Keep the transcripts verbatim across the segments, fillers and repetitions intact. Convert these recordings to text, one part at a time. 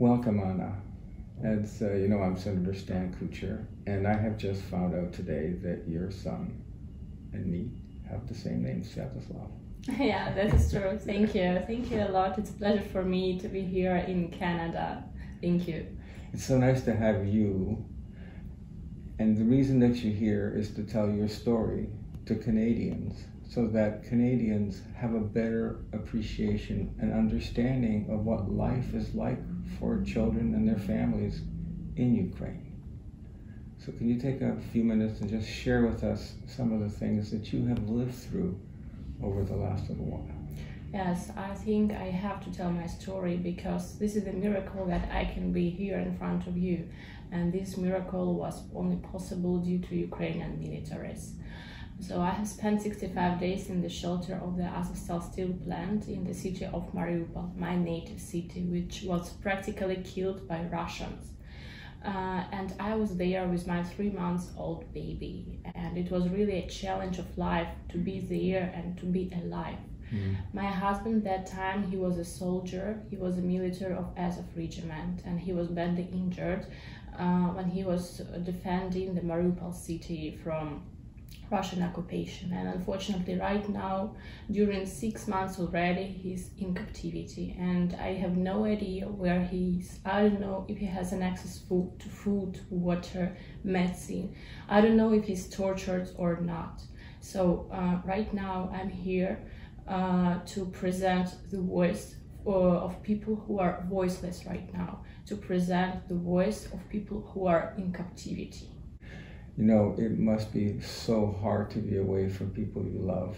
Welcome, Anna. As uh, you know, I'm Senator Stan Kutcher, and I have just found out today that your son and me have the same name, Svetoslav. Yeah, that is true. Thank you. Thank you a lot. It's a pleasure for me to be here in Canada. Thank you. It's so nice to have you. And the reason that you're here is to tell your story to Canadians so that Canadians have a better appreciation and understanding of what life is like for children and their families in Ukraine. So can you take a few minutes and just share with us some of the things that you have lived through over the last little while? Yes, I think I have to tell my story because this is a miracle that I can be here in front of you. And this miracle was only possible due to Ukrainian militaries. So I have spent sixty-five days in the shelter of the Azovstal steel plant in the city of Mariupol, my native city, which was practically killed by Russians. Uh, and I was there with my three months old baby, and it was really a challenge of life to be there and to be alive. Mm. My husband that time, he was a soldier, he was a military of Azov regiment, and he was badly injured uh, when he was defending the Mariupol city from Russian occupation. And unfortunately right now, during six months already, he's in captivity, and I have no idea where he is. I don't know if he has an access food, to food, water, medicine. I don't know if he's tortured or not. So uh, right now I'm here uh, to present the voice uh, of people who are voiceless right now, to present the voice of people who are in captivity. You know, it must be so hard to be away from people you love.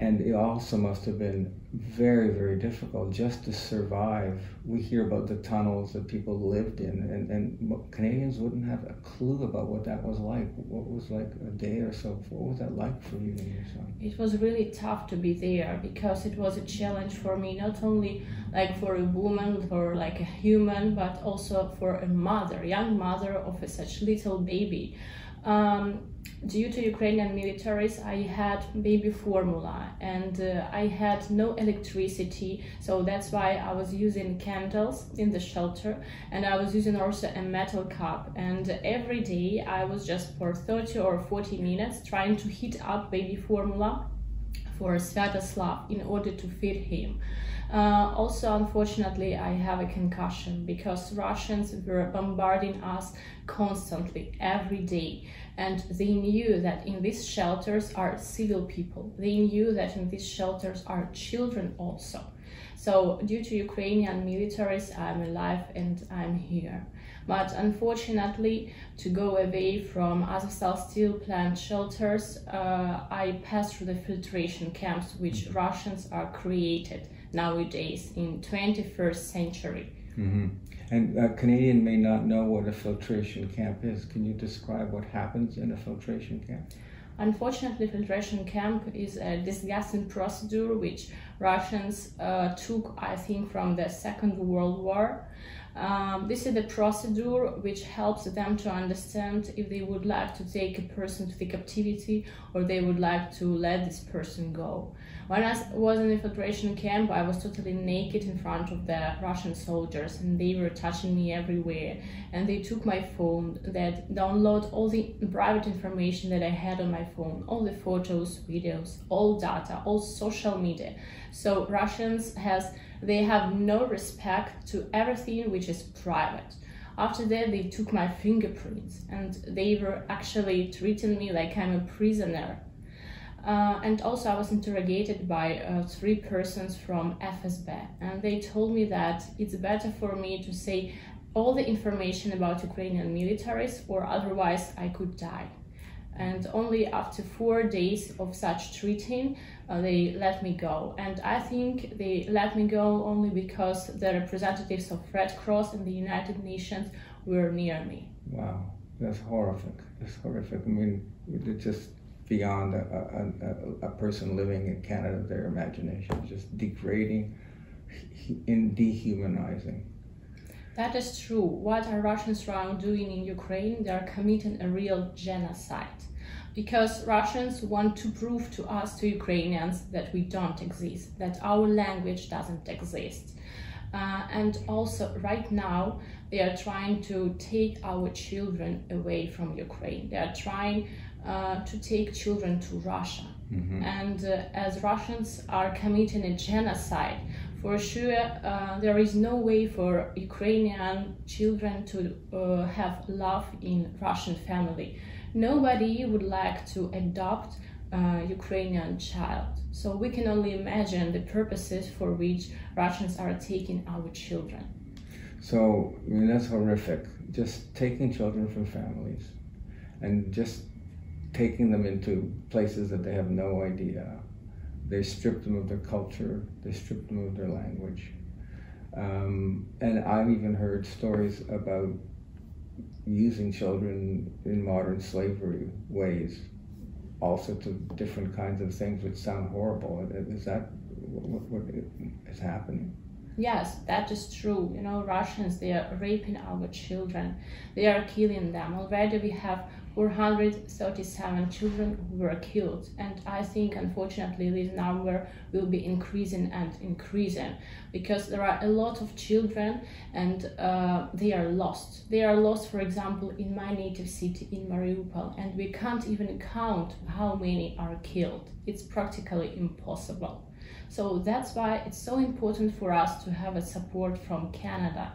And it also must have been very, very difficult just to survive. We hear about the tunnels that people lived in, and, and Canadians wouldn't have a clue about what that was like. What was like a day or so? What was that like for you and your son? It was really tough to be there because it was a challenge for me, not only like for a woman or like a human, but also for a mother, young mother of a such little baby. Um, Due to Ukrainian militaries, I had baby formula, and uh, I had no electricity, so that's why I was using candles in the shelter, and I was using also a metal cup, and every day I was just for thirty or forty minutes trying to heat up baby formula for Svetoslav in order to feed him. Uh, also, unfortunately, I have a concussion because Russians were bombarding us constantly every day, and they knew that in these shelters are civil people. They knew that in these shelters are children also. So due to Ukrainian militaries, I'm alive and I'm here. But unfortunately, to go away from Azovstal steel plant shelters, uh, I passed through the filtration camps which Russians are created nowadays in twenty-first century. Mm-hmm. And a Canadian may not know what a filtration camp is. Can you describe what happens in a filtration camp? Unfortunately, filtration camp is a disgusting procedure which Russians uh, took, I think, from the Second World War. Um, this is the procedure which helps them to understand if they would like to take a person to the captivity or they would like to let this person go. When I was in the filtration camp, I was totally naked in front of the Russian soldiers, and they were touching me everywhere. And they took my phone, they downloaded all the private information that I had on my phone, all the photos, videos, all data, all social media. So Russians has they have no respect to everything which is private. After that, they took my fingerprints, and they were actually treating me like I'm a prisoner. Uh, and also I was interrogated by uh, three persons from F S B, and they told me that it's better for me to say all the information about Ukrainian militaries or otherwise I could die. And only after four days of such treating, uh, they let me go. And I think they let me go only because the representatives of Red Cross and the United Nations were near me. Wow, that's horrific. That's horrific. I mean, it's just beyond a, a, a person living in Canada, their imagination, just degrading and dehumanizing. That is true. What are Russians now doing in Ukraine? They are committing a real genocide. Because Russians want to prove to us, to Ukrainians, that we don't exist, that our language doesn't exist. Uh, and also right now they are trying to take our children away from Ukraine. They are trying uh, to take children to Russia. Mm-hmm. And uh, as Russians are committing a genocide, for sure uh, there is no way for Ukrainian children to uh, have love in Russian family. Nobody would like to adopt Uh, Ukrainian child. So we can only imagine the purposes for which Russians are taking our children. So I mean, that's horrific. Just taking children from families and just taking them into places that they have no idea. They strip them of their culture, they strip them of their language. Um, and I've even heard stories about using children in modern slavery ways, all sorts of different kinds of things which sound horrible. Is that what, what is happening? Yes, that is true. You know, Russians, they are raping our children. They are killing them. Already we have four hundred thirty-seven children who were killed. And I think, unfortunately, this number will be increasing and increasing, because there are a lot of children and uh, they are lost. They are lost, for example, in my native city, in Mariupol, and we can't even count how many are killed. It's practically impossible. So that's why it's so important for us to have a support from Canada.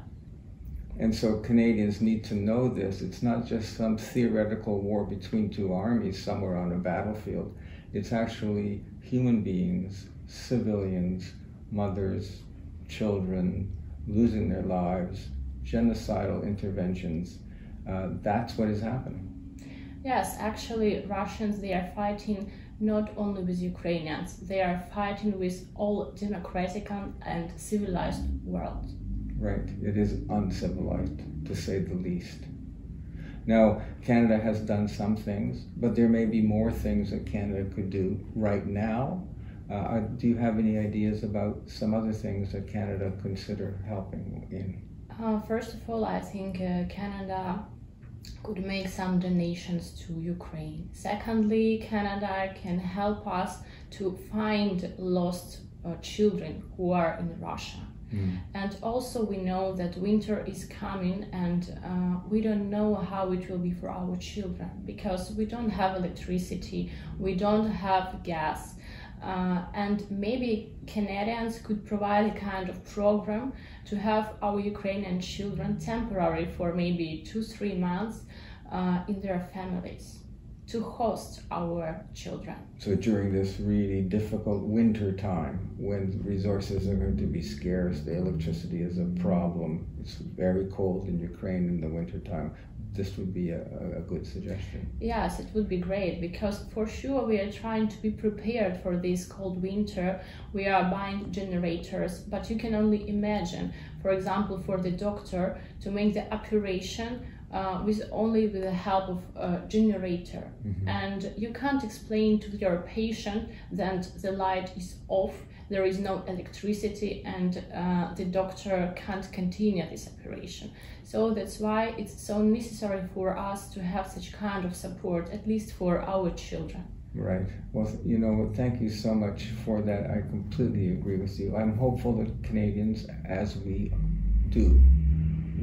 And so Canadians need to know this. It's not just some theoretical war between two armies somewhere on a battlefield. It's actually human beings, civilians, mothers, children, losing their lives, genocidal interventions. Uh, that's what is happening. Yes, actually, Russians, they are fighting not only with Ukrainians, they are fighting with all democratic and civilized world. Right, it is uncivilized, to say the least. Now, Canada has done some things, but there may be more things that Canada could do right now. Uh, do you have any ideas about some other things that Canada consider helping in? Uh, first of all, I think uh, Canada could make some donations to Ukraine. Secondly, Canada can help us to find lost uh, children who are in Russia. Mm. And also we know that winter is coming, and uh, we don't know how it will be for our children, because we don't have electricity, we don't have gas. Uh, and maybe Canadians could provide a kind of program to have our Ukrainian children temporary for maybe two, three months uh, in their families to host our children. So during this really difficult winter time, when resources are going to be scarce, the electricity is a problem, it's very cold in Ukraine in the winter time, this would be a, a good suggestion. Yes, it would be great, because for sure we are trying to be prepared for this cold winter. We are buying generators, but you can only imagine, for example, for the doctor to make the operation uh, with only with the help of a generator. Mm-hmm. And you can't explain to your patient that the light is off, there is no electricity, and uh, the doctor can't continue this operation. So that's why it's so necessary for us to have such kind of support, at least for our children. Right. Well, you know, thank you so much for that. I completely agree with you. I'm hopeful that Canadians, as we do,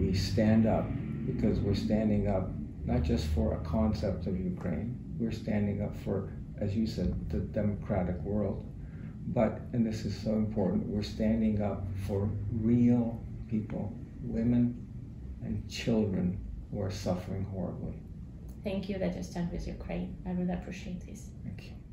we stand up, because we're standing up not just for a concept of Ukraine, we're standing up for, as you said, the democratic world. But, and this is so important, we're standing up for real people, women and children who are suffering horribly. Thank you that you stand with Ukraine. I really appreciate this. Thank you.